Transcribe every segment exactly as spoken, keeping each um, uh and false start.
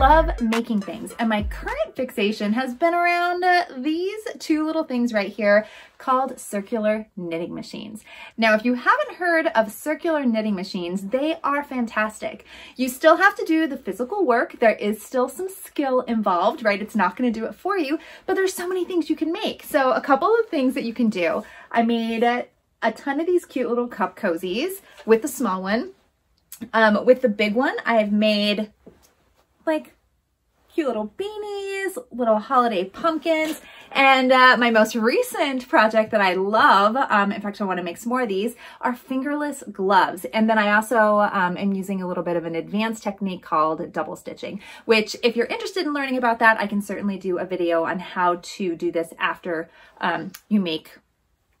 love making things, and my current fixation has been around uh, these two little things right here called circular knitting machines. Now, if you haven't heard of circular knitting machines, they are fantastic. You still have to do the physical work. There is still some skill involved, right? It's not going to do it for you, but there's so many things you can make. So a couple of things that you can do. I made a ton of these cute little cup cozies with the small one. Um, with the big one, I've made like cute little beanies, little holiday pumpkins, and uh, my most recent project that I love, um, in fact I want to make some more of these, are fingerless gloves. And then I also um, am using a little bit of an advanced technique called double stitching, which if you're interested in learning about that, I can certainly do a video on how to do this after um, you make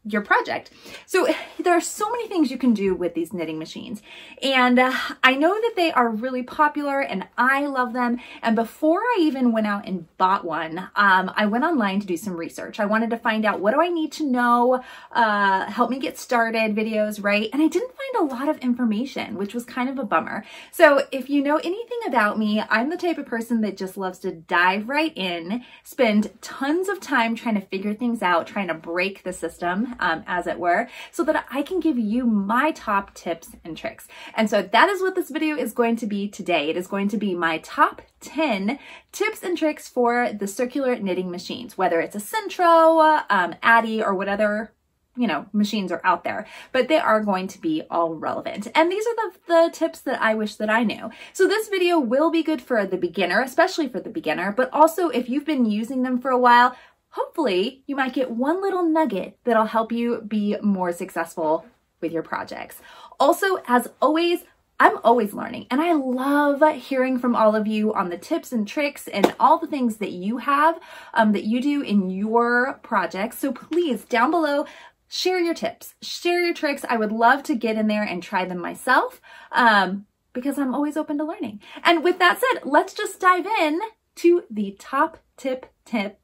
your project. So there are so many things you can do with these knitting machines, and uh, I know that they are really popular and I love them. And before I even went out and bought one, um, I went online to do some research. I wanted to find out, what do I need to know, uh, help me get started videos, right? And I didn't find a lot of information, which was kind of a bummer. So if you know anything about me, I'm the type of person that just loves to dive right in, spend tons of time trying to figure things out, trying to break the system, Um, as it were, so that I can give you my top tips and tricks. And so that is what this video is going to be today. It is going to be my top ten tips and tricks for the circular knitting machines, whether it's a Centro, um, Addi, or whatever, you know, machines are out there, but they are going to be all relevant. And these are the, the tips that I wish that I knew. So this video will be good for the beginner, especially for the beginner, but also if you've been using them for a while, hopefully you might get one little nugget that'll help you be more successful with your projects. Also, as always, I'm always learning, and I love hearing from all of you on the tips and tricks and all the things that you have, um, that you do in your projects. So please, down below, share your tips, share your tricks. I would love to get in there and try them myself, um, because I'm always open to learning. And with that said, let's just dive in to the top tip tip.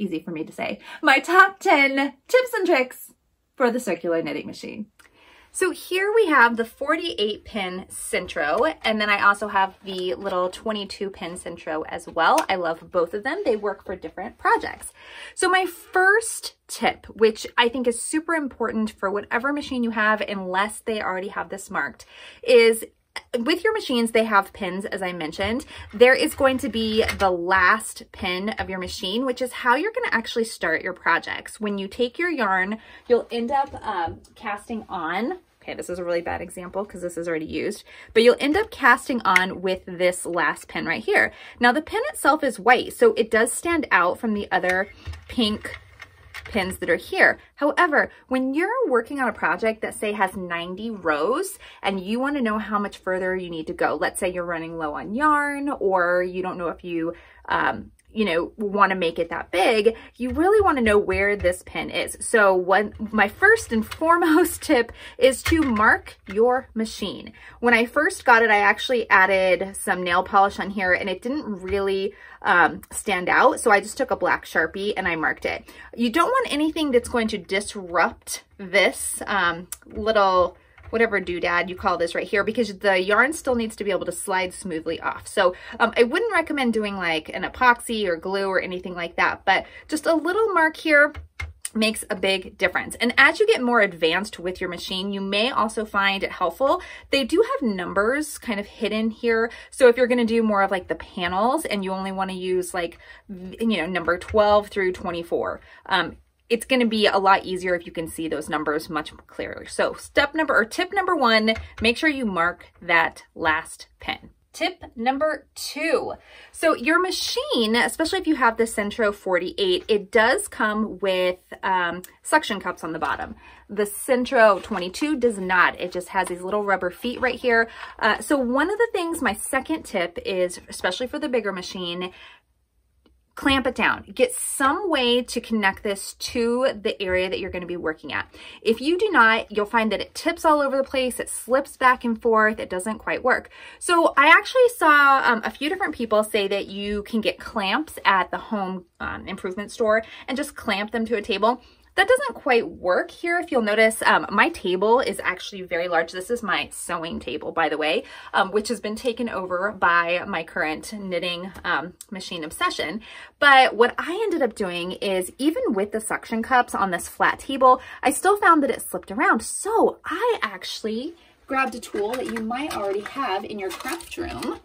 Easy for me to say, my top ten tips and tricks for the circular knitting machine. So here we have the forty-eight pin Sentro, and then I also have the little twenty-two pin Sentro as well. I love both of them. They work for different projects. So my first tip, which I think is super important for whatever machine you have, unless they already have this marked, is with your machines, they have pins, as I mentioned. There is going to be the last pin of your machine, which is how you're going to actually start your projects. When you take your yarn, you'll end up um, casting on. Okay, this is a really bad example because this is already used, but you'll end up casting on with this last pin right here. Now, the pin itself is white, so it does stand out from the other pink pins that are here. However, when you're working on a project that, say, has ninety rows and you want to know how much further you need to go, let's say you're running low on yarn or you don't know if you, um, you know, want to make it that big, you really want to know where this pin is. So one, my first and foremost tip is to mark your machine. When I first got it, I actually added some nail polish on here and it didn't really um, stand out. So I just took a black Sharpie and I marked it. You don't want anything that's going to disrupt this um, little whatever doodad you call this right here, because the yarn still needs to be able to slide smoothly off. So um, I wouldn't recommend doing like an epoxy or glue or anything like that, but just a little mark here makes a big difference. And as you get more advanced with your machine, you may also find it helpful. They do have numbers kind of hidden here. So if you're going to do more of like the panels and you only want to use like, you know, number twelve through twenty-four, um, it's going to be a lot easier if you can see those numbers much clearer. So step number or tip number one, make sure you mark that last pin. Tip number two. So your machine, especially if you have the Centro forty-eight, it does come with um, suction cups on the bottom. The Centro twenty-two does not. It just has these little rubber feet right here. Uh, so one of the things, my second tip is, especially for the bigger machine, clamp it down. Get some way to connect this to the area that you're going to be working at. If you do not, you'll find that it tips all over the place. It slips back and forth. It doesn't quite work. So I actually saw um, a few different people say that you can get clamps at the home um, improvement store and just clamp them to a table. That doesn't quite work here. If you'll notice, um, my table is actually very large. This is my sewing table, by the way, um, which has been taken over by my current knitting um, machine obsession. But what I ended up doing is, even with the suction cups on this flat table, I still found that it slipped around. So I actually grabbed a tool that you might already have in your craft room.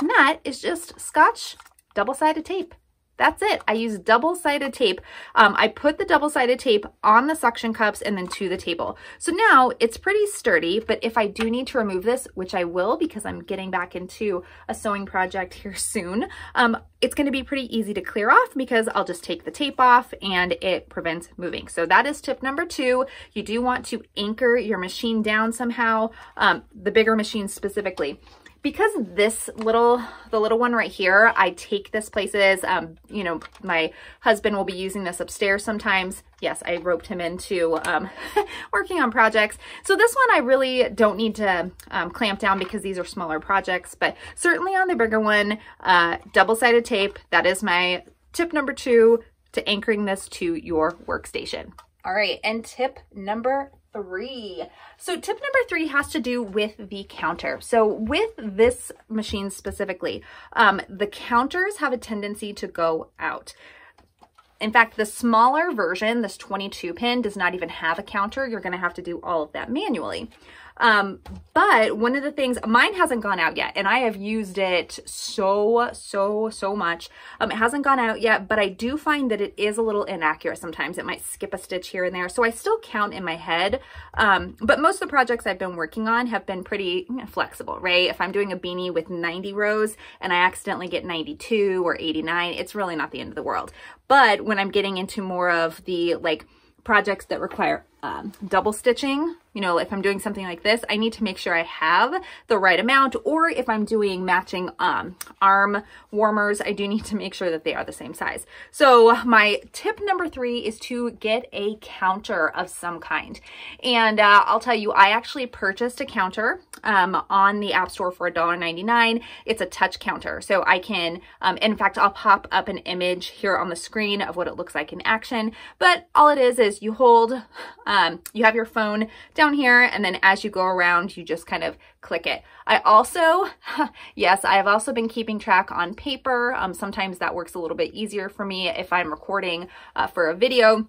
And that is just Scotch double-sided tape. That's it. I use double-sided tape. Um, I put the double-sided tape on the suction cups and then to the table. So now it's pretty sturdy, but if I do need to remove this, which I will because I'm getting back into a sewing project here soon, um, it's going to be pretty easy to clear off because I'll just take the tape off and it prevents moving. So that is tip number two. You do want to anchor your machine down somehow, um, the bigger machine specifically. Because this little, the little one right here, I take this places, um, you know, my husband will be using this upstairs sometimes. Yes, I roped him into um, working on projects. So this one I really don't need to um, clamp down because these are smaller projects, but certainly on the bigger one, uh, double-sided tape, that is my tip number two to anchoring this to your workstation. All right, and tip number three. So tip number three has to do with the counter. So with this machine specifically, um, the counters have a tendency to go out. In fact, the smaller version, this twenty-two pin, does not even have a counter. You're going to have to do all of that manually. Um, but one of the things, mine hasn't gone out yet, and I have used it so, so, so much. Um, it hasn't gone out yet, but I do find that it is a little inaccurate sometimes. It might skip a stitch here and there. So I still count in my head. Um, but most of the projects I've been working on have been pretty flexible, right? If I'm doing a beanie with ninety rows and I accidentally get ninety-two or eighty-nine, it's really not the end of the world. But when I'm getting into more of the like projects that require um, double stitching, you know, if I'm doing something like this, I need to make sure I have the right amount, or if I'm doing matching um, arm warmers, I do need to make sure that they are the same size. So my tip number three is to get a counter of some kind. And uh, I'll tell you, I actually purchased a counter um, on the app store for a dollar ninety-nine. It's a touch counter. So I can, um, in fact, I'll pop up an image here on the screen of what it looks like in action. But all it is is you hold, um, you have your phone down here, and then as you go around you just kind of click it. I also, yes, I have also been keeping track on paper. Um, sometimes that works a little bit easier for me if I'm recording uh, for a video.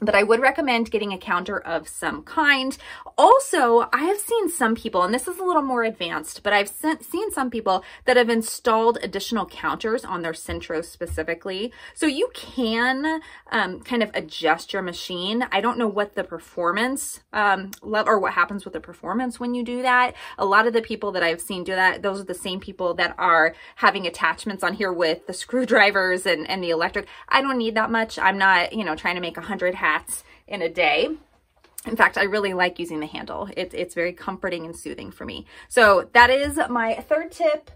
But I would recommend getting a counter of some kind. Also, I have seen some people, and this is a little more advanced, but I've seen some people that have installed additional counters on their Centro specifically. So you can um, kind of adjust your machine. I don't know what the performance, um, or what happens with the performance when you do that. A lot of the people that I've seen do that, those are the same people that are having attachments on here with the screwdrivers and, and the electric. I don't need that much. I'm not, you know, trying to make a hundred hats in a day. In fact, I really like using the handle. It, it's very comforting and soothing for me. So that is my third tip.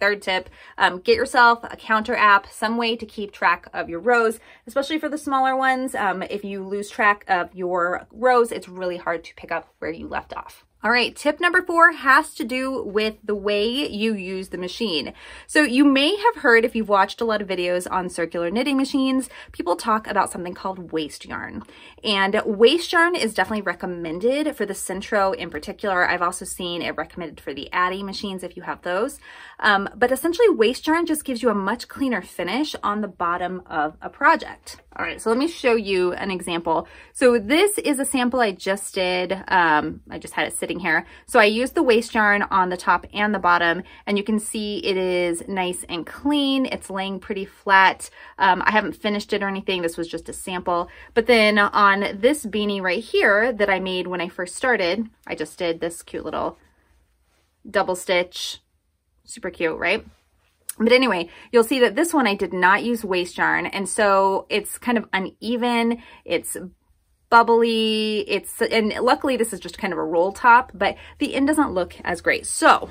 Third tip, um, get yourself a counter app, some way to keep track of your rows, especially for the smaller ones. Um, if you lose track of your rows, it's really hard to pick up where you left off. All right, tip number four has to do with the way you use the machine. So you may have heard, if you've watched a lot of videos on circular knitting machines, people talk about something called waste yarn. And waste yarn is definitely recommended for the Centro in particular. I've also seen it recommended for the Addi machines if you have those. Um, but essentially waste yarn just gives you a much cleaner finish on the bottom of a project. All right, so let me show you an example. So this is a sample I just did. Um, I just had it sitting here. So I used the waste yarn on the top and the bottom, and you can see it is nice and clean. It's laying pretty flat. Um, I haven't finished it or anything. This was just a sample. But then on this beanie right here that I made when I first started, I just did this cute little double stitch. Super cute, right? But anyway, you'll see that this one I did not use waste yarn, and so it's kind of uneven. It's bubbly. It's, and luckily this is just kind of a roll top, but the end doesn't look as great. So,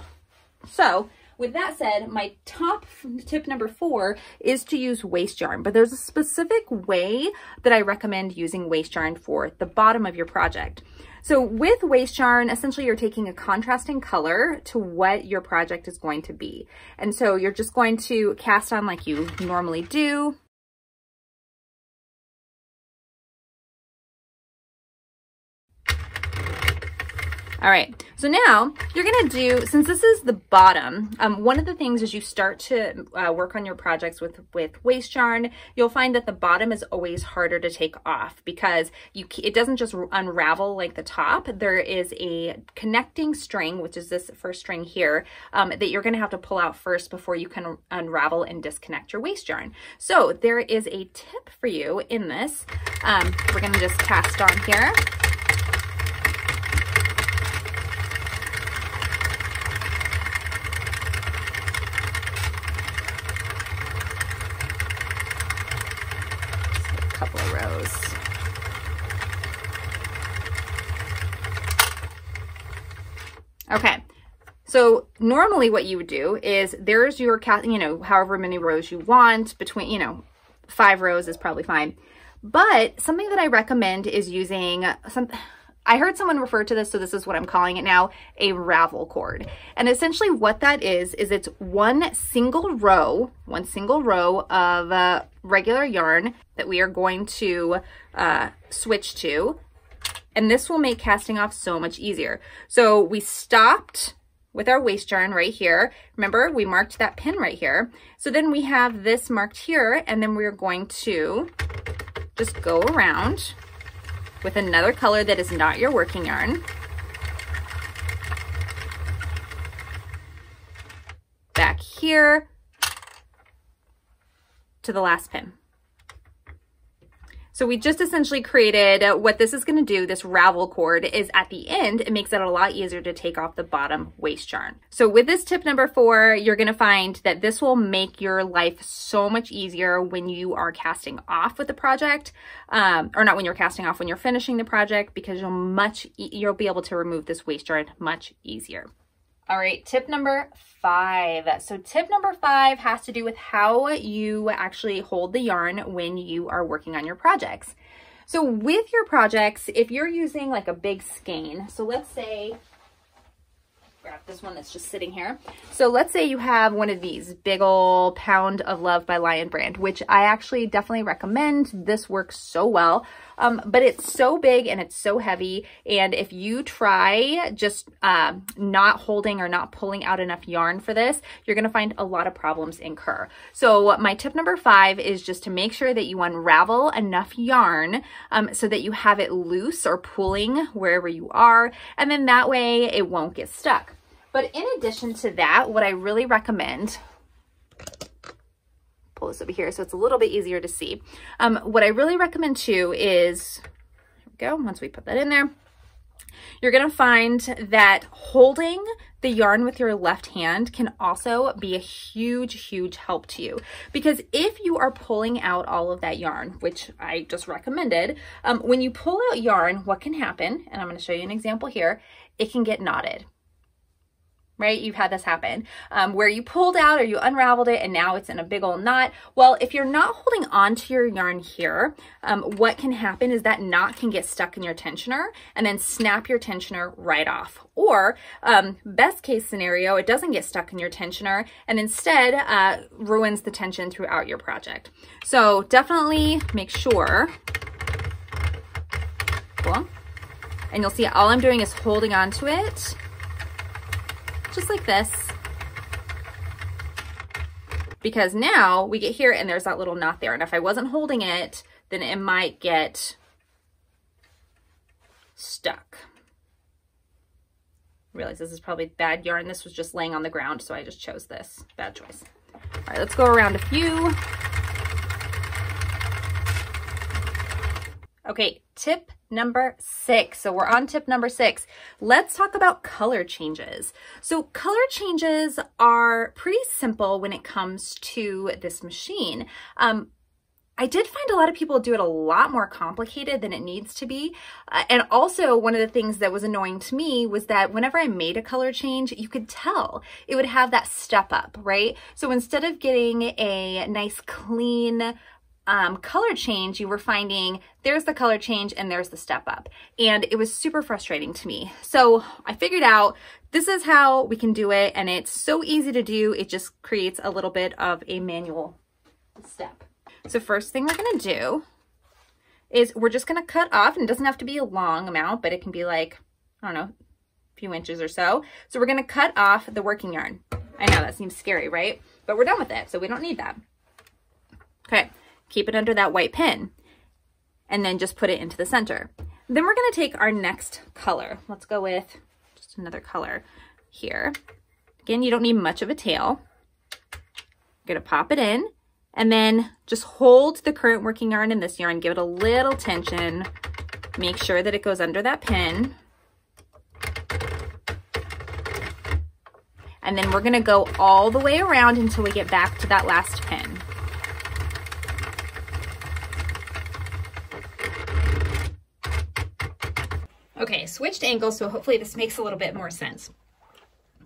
so with that said, my top tip number four is to use waste yarn, but there's a specific way that I recommend using waste yarn for the bottom of your project. So with waste yarn, essentially you're taking a contrasting color to what your project is going to be. And so you're just going to cast on like you normally do. All right, so now you're gonna do, since this is the bottom, um, one of the things as you start to uh, work on your projects with, with waste yarn, you'll find that the bottom is always harder to take off because you it doesn't just unravel like the top. There is a connecting string, which is this first string here, um, that you're gonna have to pull out first before you can unravel and disconnect your waste yarn. So there is a tip for you in this. Um, we're gonna just cast on here. Okay, so normally what you would do is there's your, you know, however many rows you want between, you know, five rows is probably fine. But something that I recommend is using some, I heard someone refer to this, so this is what I'm calling it now, a ravel cord. And essentially what that is, is it's one single row, one single row of uh, regular yarn that we are going to uh, switch to. And this will make casting off so much easier. So we stopped with our waste yarn right here. Remember, we marked that pin right here. So then we have this marked here, and then we're going to just go around with another color that is not your working yarn. Back here to the last pin. So we just essentially created what this is gonna do, this ravel cord, is at the end, it makes it a lot easier to take off the bottom waste yarn. So with this tip number four, you're gonna find that this will make your life so much easier when you are casting off with the project, um, or not when you're casting off, when you're finishing the project, because you'll, much e you'll be able to remove this waste yarn much easier. All right, tip number five. So tip number five has to do with how you actually hold the yarn when you are working on your projects. So with your projects, if you're using like a big skein, so let's say, grab this one that's just sitting here. So let's say you have one of these big old Pound of Love by Lion Brand, which I actually definitely recommend. This works so well. Um, but it's so big and it's so heavy, and if you try just uh, not holding or not pulling out enough yarn for this, you're gonna find a lot of problems incur. So my tip number five is just to make sure that you unravel enough yarn um, so that you have it loose or pulling wherever you are, and then that way it won't get stuck. But in addition to that, what I really recommend, this over here so it's a little bit easier to see. Um, what I really recommend too is, here we go, once we put that in there, you're gonna find that holding the yarn with your left hand can also be a huge, huge help to you. Because if you are pulling out all of that yarn, which I just recommended, um, when you pull out yarn, what can happen, and I'm gonna show you an example here, it can get knotted. Right? You've had this happen um, where you pulled out or you unraveled it and now it's in a big old knot. Well, if you're not holding on to your yarn here, um, what can happen is that knot can get stuck in your tensioner and then snap your tensioner right off. Or um, best case scenario, it doesn't get stuck in your tensioner and instead uh, ruins the tension throughout your project. So definitely make sure, cool. And you'll see all I'm doing is holding on to it just like this, because now we get here and there's that little knot there, and if I wasn't holding it, then it might get stuck. I realize this is probably bad yarn. This was just laying on the ground, so I just chose this. Bad choice. All right, let's go around a few. Okay, tip number six. So we're on tip number six. Let's talk about color changes. So color changes are pretty simple when it comes to this machine. Um, I did find a lot of people do it a lot more complicated than it needs to be. Uh, and also one of the things that was annoying to me was that whenever I made a color change, you could tell it would have that step up, right? So instead of getting a nice clean Um, color change, you were finding there's the color change and there's the step up, and it was super frustrating to me. So I figured out this is how we can do it, and it's so easy to do. It just creates a little bit of a manual step. So first thing we're gonna do is we're just gonna cut off, and it doesn't have to be a long amount, but it can be like, I don't know, few inches or so. So we're gonna cut off the working yarn. I know that seems scary, right? But we're done with it, so we don't need that. Okay, keep it under that white pin and then just put it into the center. Then we're gonna take our next color. Let's go with just another color here. Again, you don't need much of a tail. You're gonna pop it in and then just hold the current working yarn in this yarn, give it a little tension, make sure that it goes under that pin. And then we're gonna go all the way around until we get back to that last pin. Okay, switched angles, so hopefully this makes a little bit more sense.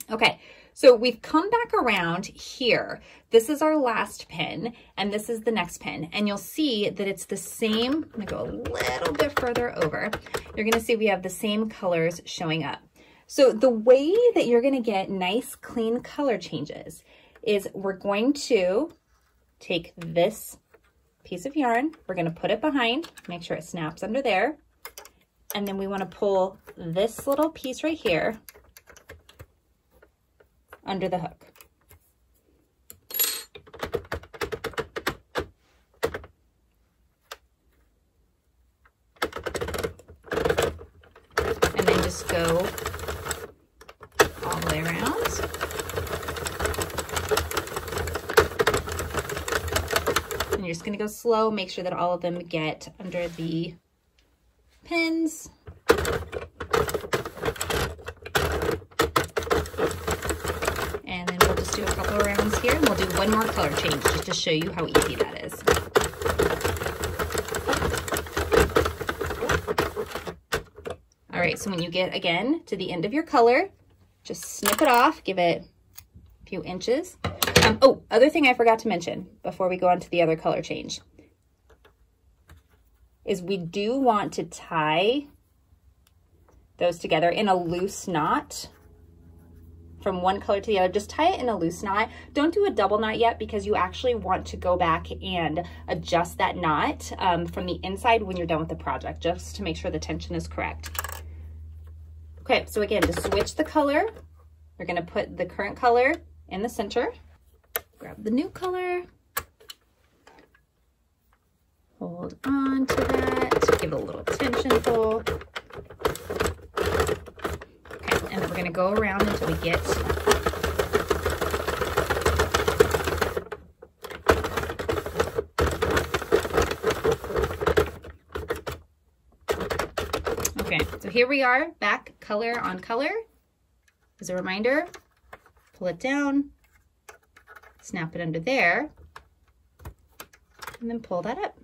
Okay, so we've come back around here. This is our last pin, and this is the next pin. And you'll see that it's the same. I'm gonna go a little bit further over. You're gonna see we have the same colors showing up. So the way that you're gonna get nice, clean color changes is we're going to take this piece of yarn, we're gonna put it behind, make sure it snaps under there, and then we wanna pull this little piece right here under the hook. And then just go all the way around. And you're just gonna go slow, make sure that all of them get under the pins. And then we'll just do a couple rounds here and we'll do one more color change just to show you how easy that is. All right, so when you get again to the end of your color, just snip it off, give it a few inches. Um, oh, other thing I forgot to mention before we go on to the other color change is we do want to tie those together in a loose knot from one color to the other. Just tie it in a loose knot. Don't do a double knot yet because you actually want to go back and adjust that knot um, from the inside when you're done with the project, just to make sure the tension is correct. Okay, so again, to switch the color, we're gonna put the current color in the center, grab the new color, hold on to that, give it a little tension pull. Okay, and then we're gonna go around until we get so here we are, back color on color. As a reminder, pull it down, snap it under there, and then pull that up.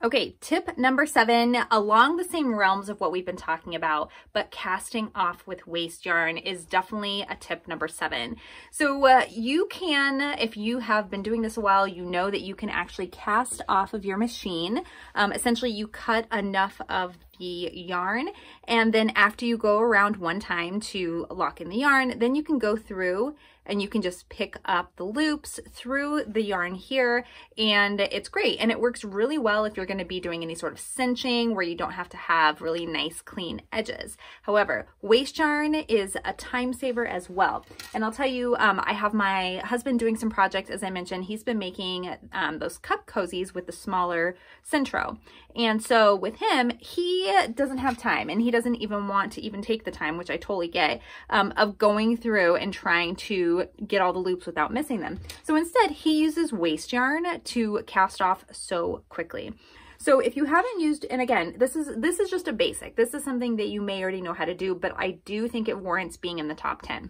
Okay, tip number seven, along the same realms of what we've been talking about, but casting off with waste yarn is definitely a tip number seven. So uh, you can, if you have been doing this a while, you know that you can actually cast off of your machine. Um, essentially, you cut enough of the yarn, and then after you go around one time to lock in the yarn, then you can go through and you can just pick up the loops through the yarn here, and it's great. And it works really well if you're gonna be doing any sort of cinching where you don't have to have really nice clean edges. However, waste yarn is a time saver as well. And I'll tell you, um, I have my husband doing some projects, as I mentioned. He's been making um, those cup cozies with the smaller Centro. And so with him, he doesn't have time, and he doesn't even want to even take the time, which I totally get, um, of going through and trying to get all the loops without missing them. So instead, he uses waste yarn to cast off so quickly. So if you haven't used, and again, this is this is just a basic. This is something that you may already know how to do, but I do think it warrants being in the top ten.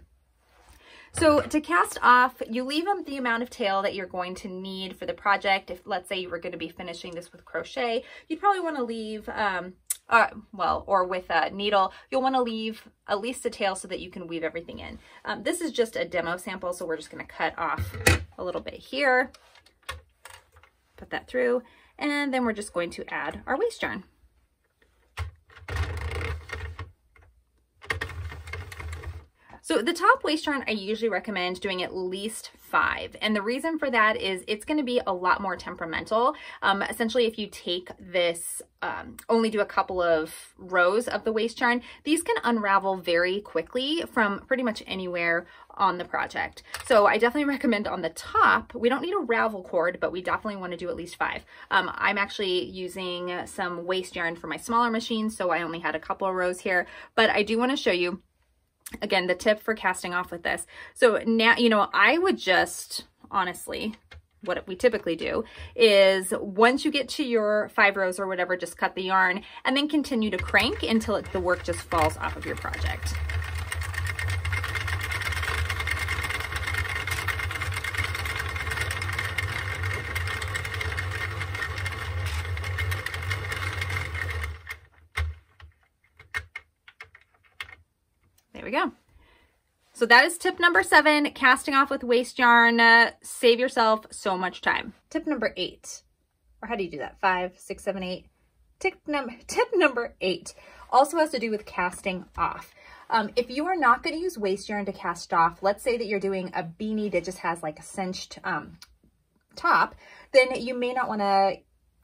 So to cast off, you leave up the amount of tail that you're going to need for the project. If, let's say, you were going to be finishing this with crochet, you'd probably want to leave, um, Uh, well, or with a needle, you'll want to leave at least a tail so that you can weave everything in. Um, this is just a demo sample, so we're just going to cut off a little bit here, put that through, and then we're just going to add our waste yarn. So at the top waistron, I usually recommend doing at least five. And the reason for that is it's going to be a lot more temperamental. Um, essentially, if you take this, um, only do a couple of rows of the waistron, these can unravel very quickly from pretty much anywhere on the project. So I definitely recommend on the top, we don't need a ravel cord, but we definitely want to do at least five. Um, I'm actually using some waist yarn for my smaller machine, so I only had a couple of rows here, but I do want to show you again, the tip for casting off with this. So now, you know, I would just honestly, what we typically do is once you get to your five rows or whatever, just cut the yarn and then continue to crank until it, the work just falls off of your project. Go. So that is tip number seven, casting off with waste yarn. Uh, save yourself so much time. Tip number eight, or how do you do that? Five, six, seven, eight. Tip, num tip number eight also has to do with casting off. Um, if you are not going to use waste yarn to cast off, let's say that you're doing a beanie that just has like a cinched um, top, then you may not want to,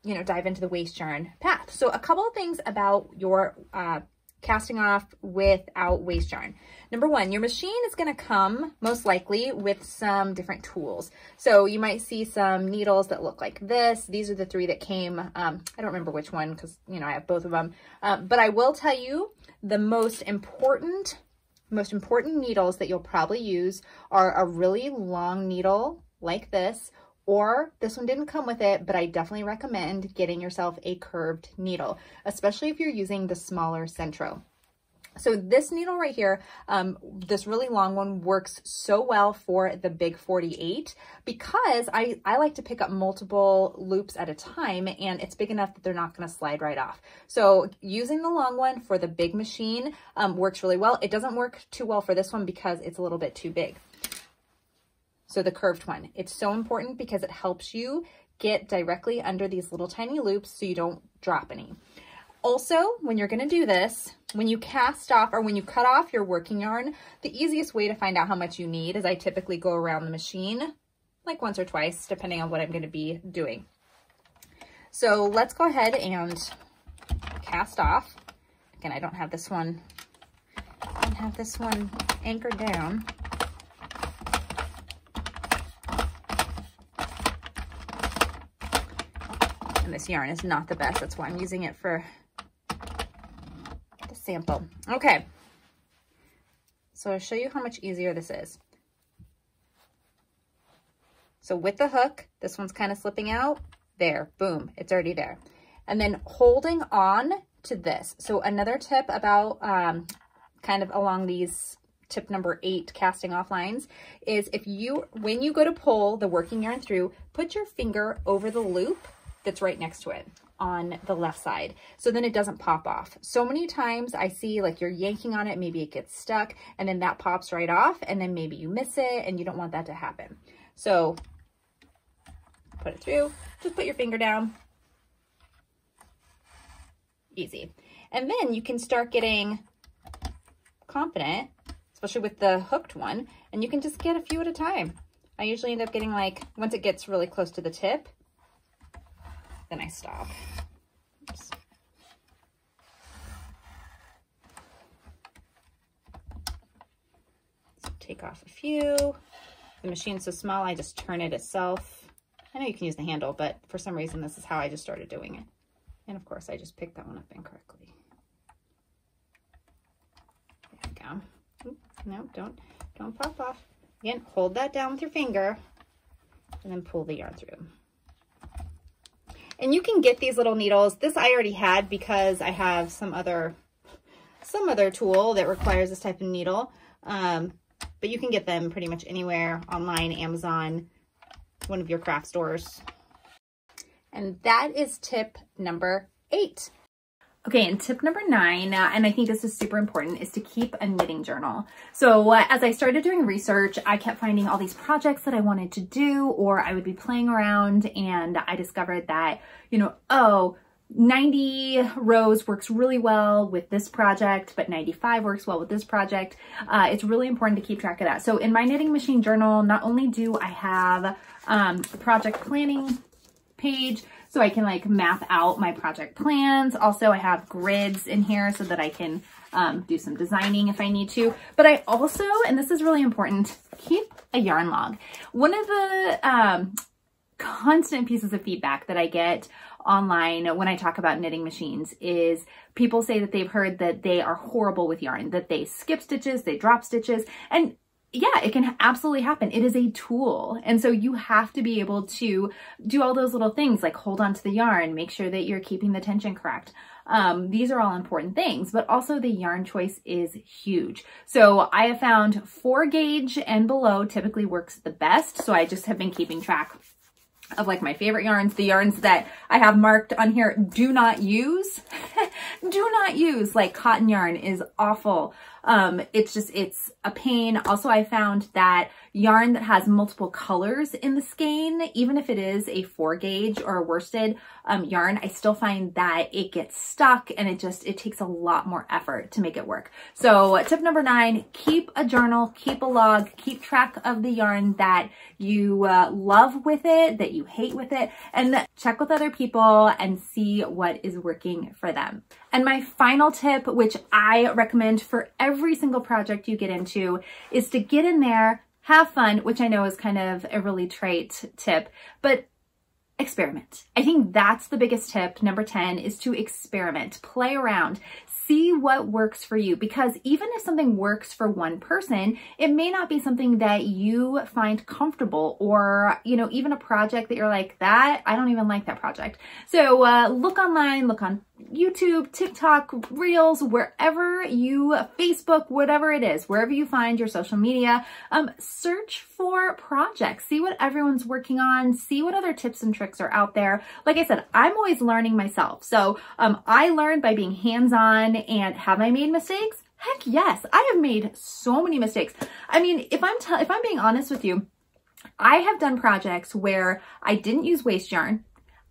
you know, dive into the waste yarn path. So a couple of things about your uh, casting off without waste yarn. Number one, your machine is going to come most likely with some different tools. So you might see some needles that look like this. These are the three that came. Um, I don't remember which one because, you know, I have both of them. Uh, but I will tell you the most important, most important needles that you'll probably use are a really long needle like this, or this one didn't come with it, but I definitely recommend getting yourself a curved needle, especially if you're using the smaller Centro. So this needle right here, um, this really long one works so well for the big forty-eight because I, I like to pick up multiple loops at a time and it's big enough that they're not going to slide right off. So using the long one for the big machine um, works really well. It doesn't work too well for this one because it's a little bit too big. So the curved one, it's so important because it helps you get directly under these little tiny loops so you don't drop any. Also, when you're going to do this, when you cast off or when you cut off your working yarn, the easiest way to find out how much you need is I typically go around the machine like once or twice, depending on what I'm going to be doing. So let's go ahead and cast off. Again, I don't have this one, I don't have this one anchored down. And this yarn is not the best. That's why I'm using it for the sample. Okay. So I'll show you how much easier this is. So with the hook, this one's kind of slipping out. There, boom, it's already there. And then holding on to this. So another tip about um, kind of along these tip number eight casting off lines is if you, when you go to pull the working yarn through, put your finger over the loop that's right next to it on the left side. So then it doesn't pop off. So many times I see like you're yanking on it, maybe it gets stuck and then that pops right off and then maybe you miss it and you don't want that to happen. So put it through, just put your finger down, easy. And then you can start getting confident, especially with the hooked one, and you can just get a few at a time. I usually end up getting like, once it gets really close to the tip, then I stop. Oops. So take off a few. The machine's so small, I just turn it itself. I know you can use the handle, but for some reason, this is how I just started doing it. And of course, I just picked that one up incorrectly. There we go. Oops. No, don't, don't pop off. Again, hold that down with your finger and then pull the yarn through. And you can get these little needles. This I already had because I have some other, some other tool that requires this type of needle. Um, but you can get them pretty much anywhere online, Amazon, one of your craft stores. And that is tip number eight. Okay, and tip number nine, uh, and I think this is super important, is to keep a knitting journal. So uh, as I started doing research, I kept finding all these projects that I wanted to do, or I would be playing around and I discovered that, you know, oh, ninety rows works really well with this project, but ninety-five works well with this project. Uh, it's really important to keep track of that. So in my knitting machine journal, not only do I have um, the project planning page, so I can like map out my project plans. Also, I have grids in here so that I can um, do some designing if I need to. But I also, and this is really important, keep a yarn log. One of the um, constant pieces of feedback that I get online when I talk about knitting machines is people say that they've heard that they are horrible with yarn, that they skip stitches, they drop stitches. And yeah, it can absolutely happen. It is a tool. And so you have to be able to do all those little things like hold on to the yarn, make sure that you're keeping the tension correct. Um, these are all important things, but also the yarn choice is huge. So I have found four gauge and below typically works the best. So I just have been keeping track of like my favorite yarns, the yarns that I have marked on here, do not use, do not use, like cotton yarn is awful. Um, it's just, it's a pain. Also, I found that yarn that has multiple colors in the skein, even if it is a four gauge or a worsted um, yarn, I still find that it gets stuck and it just, it takes a lot more effort to make it work. So tip number nine, keep a journal, keep a log, keep track of the yarn that you uh, love with it, that you hate with it, and check with other people and see what is working for them. And my final tip, which I recommend for every single project you get into, is to get in there, have fun, which I know is kind of a really trite tip, but experiment. I think that's the biggest tip. Number ten is to experiment, play around, see what works for you, because even if something works for one person, it may not be something that you find comfortable, or, you know, even a project that you're like, that, I don't even like that project. So uh, look online, look on YouTube, TikTok, Reels, wherever you, Facebook, whatever it is, wherever you find your social media, um, search for projects, see what everyone's working on, see what other tips and tricks are out there. Like I said, I'm always learning myself. So um, I learn by being hands-on, and have I made mistakes? Heck yes, I have made so many mistakes. I mean, if I'm, if I'm being honest with you, I have done projects where I didn't use waste yarn.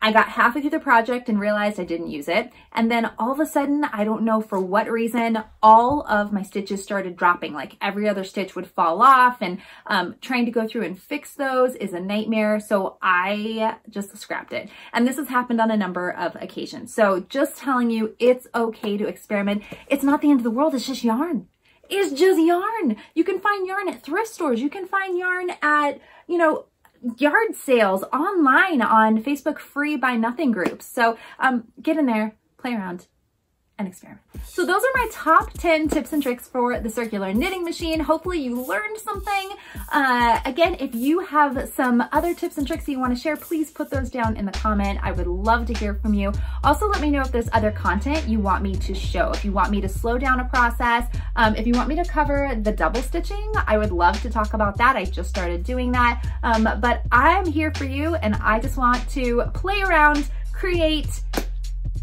I got halfway through the project and realized I didn't use it. And then all of a sudden, I don't know for what reason, all of my stitches started dropping. Like every other stitch would fall off, and um, trying to go through and fix those is a nightmare. So I just scrapped it. And this has happened on a number of occasions. So just telling you, it's okay to experiment. It's not the end of the world, it's just yarn. It's just yarn. You can find yarn at thrift stores. You can find yarn at, you know, yard sales, online, on Facebook free buy nothing groups. So um, get in there, play around, and experiment. So those are my top ten tips and tricks for the circular knitting machine. Hopefully you learned something. Uh, again, if you have some other tips and tricks that you want to share, please put those down in the comment. I would love to hear from you. Also, let me know if there's other content you want me to show, if you want me to slow down a process, um, if you want me to cover the double stitching, I would love to talk about that. I just started doing that, um, but I'm here for you, and I just want to play around, create,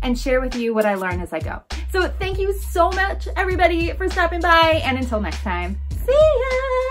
and share with you what I learn as I go. So thank you so much, everybody, for stopping by, and until next time, see ya!